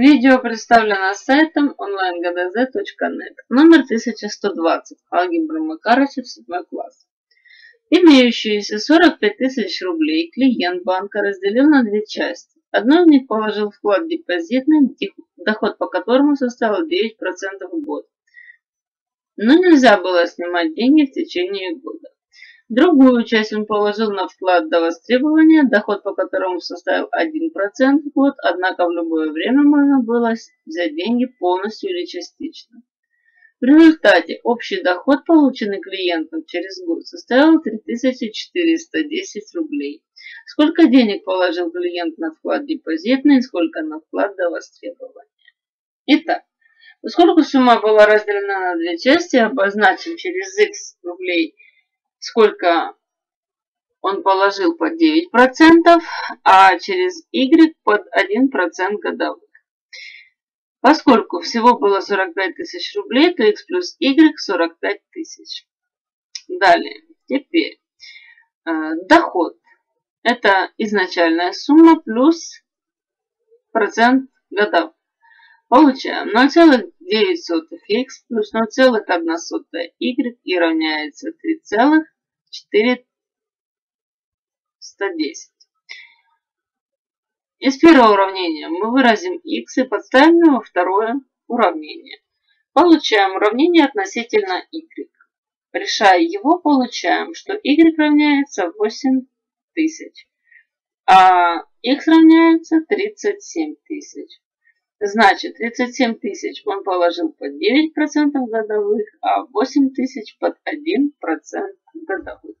Видео представлено сайтом online-gdz.net, номер 1120, алгебра Макарычев, 7 класс. Имеющиеся 45 тысяч рублей клиент банка разделил на две части. Одну из них положил в вклад депозитный, доход по которому составил 9% в год. Но нельзя было снимать деньги в течение года. Другую часть он положил на вклад до востребования, доход по которому составил 1% в год, однако в любое время можно было взять деньги полностью или частично. В результате общий доход, полученный клиентом через год, составил 3410 рублей. Сколько денег положил клиент на вклад депозитный и сколько на вклад до востребования. Итак, поскольку сумма была разделена на две части, обозначим через x рублей, сколько он положил под 9%, а через y под 1% годовых. Поскольку всего было 45 тысяч рублей, то x плюс y 45 тысяч. Далее, теперь доход. Это изначальная сумма плюс процент годовых. Получаем 0,9x плюс 0,1y и равняется 3,410. Из первого уравнения мы выразим x и подставим его второе уравнение. Получаем уравнение относительно y. Решая его, получаем, что y равняется 8000, а x равняется 37 тысяч. Значит, 37 тысяч он положил под 9% годовых, а 8 тысяч под 1% годовых.